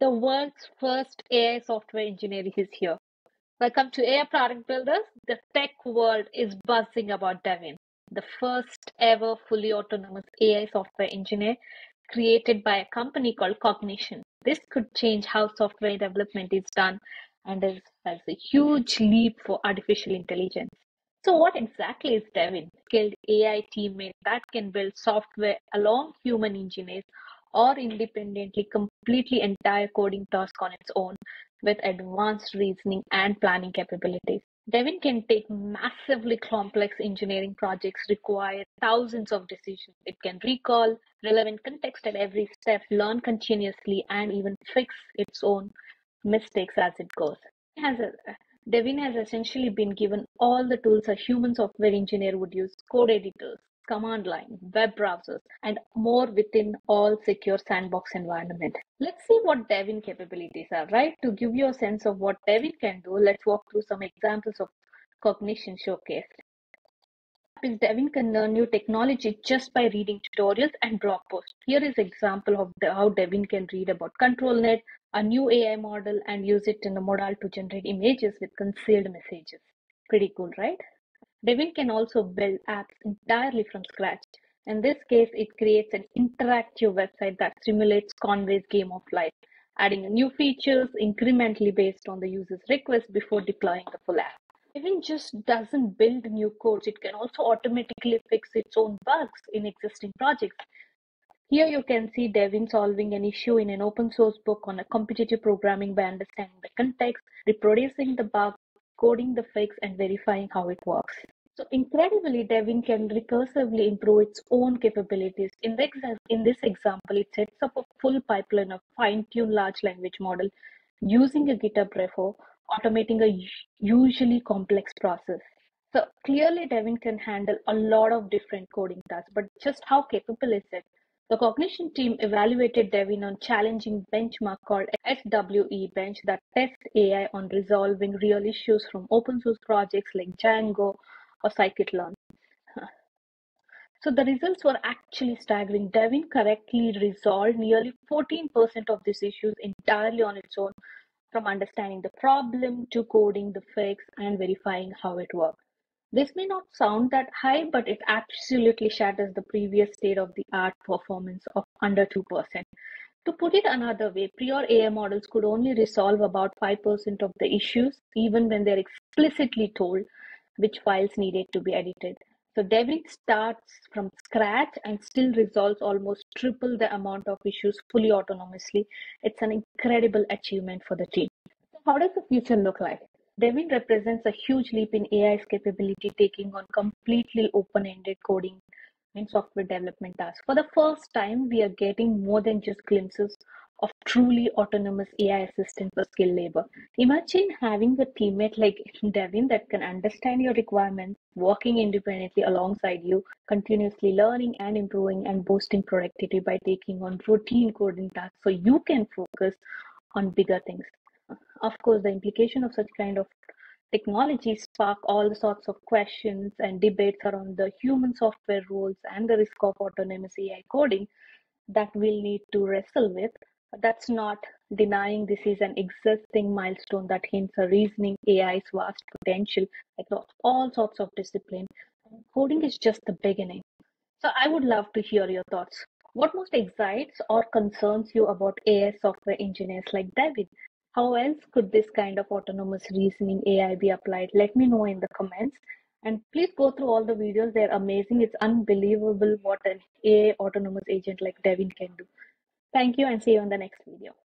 The world's first AI software engineer is here. Welcome to AI Product Builders. The tech world is buzzing about Devin, the first ever fully autonomous AI software engineer created by a company called Cognition. This could change how software development is done and is a huge leap for artificial intelligence. So what exactly is Devin? Skilled AI teammate that can build software along human engineers or independently completely entire coding task on its own with advanced reasoning and planning capabilities. Devin can take massively complex engineering projects require thousands of decisions. It can recall relevant context at every step, learn continuously, and even fix its own mistakes as it goes. Devin has essentially been given all the tools a human software engineer would use: code editors, command line, web browsers, and more within all secure sandbox environment. Let's see what Devin capabilities are, right? To give you a sense of what Devin can do, let's walk through some examples of Cognition showcase. Devin can learn new technology just by reading tutorials and blog posts. Here is an example of how Devin can read about ControlNet, a new AI model, and use it in a model to generate images with concealed messages. Pretty cool, right? Devin can also build apps entirely from scratch. In this case, it creates an interactive website that simulates Conway's game of life, adding new features incrementally based on the user's request before deploying the full app. Devin just doesn't build new codes. It can also automatically fix its own bugs in existing projects. Here you can see Devin solving an issue in an open source book on a competitive programming by understanding the context, reproducing the bug, coding the fix, and verifying how it works. So incredibly, Devin can recursively improve its own capabilities. In this example, it sets up a full pipeline of fine-tuned large language model using a GitHub repo, automating a usually complex process. So clearly, Devin can handle a lot of different coding tasks, but just how capable is it? The Cognition team evaluated Devin on challenging benchmark called SWE-Bench that tests AI on resolving real issues from open source projects like Django or scikit-learn. So the results were actually staggering. Devin correctly resolved nearly 14% of these issues entirely on its own, from understanding the problem to coding the fix and verifying how it works. This may not sound that high, but it absolutely shatters the previous state-of-the-art performance of under 2%. To put it another way, prior AI models could only resolve about 5% of the issues, even when they're explicitly told which files needed to be edited. So Devin starts from scratch and still resolves almost triple the amount of issues fully autonomously. It's an incredible achievement for the team. So how does the future look like? Devin represents a huge leap in AI's capability, taking on completely open-ended coding and software development tasks. For the first time, we are getting more than just glimpses of truly autonomous AI assistant for skilled labor. Imagine having a teammate like Devin that can understand your requirements, working independently alongside you, continuously learning and improving and boosting productivity by taking on routine coding tasks so you can focus on bigger things. Of course, the implication of such kind of technology spark all sorts of questions and debates around the human software roles and the risk of autonomous AI coding that we'll need to wrestle with. But that's not denying this is an existing milestone that hints at reasoning AI's vast potential across all sorts of disciplines. Coding is just the beginning. So I would love to hear your thoughts. What most excites or concerns you about AI software engineers like Devin? How else could this kind of autonomous reasoning AI be applied? Let me know in the comments. And please go through all the videos. They're amazing. It's unbelievable what an AI autonomous agent like Devin can do. Thank you and see you on the next video.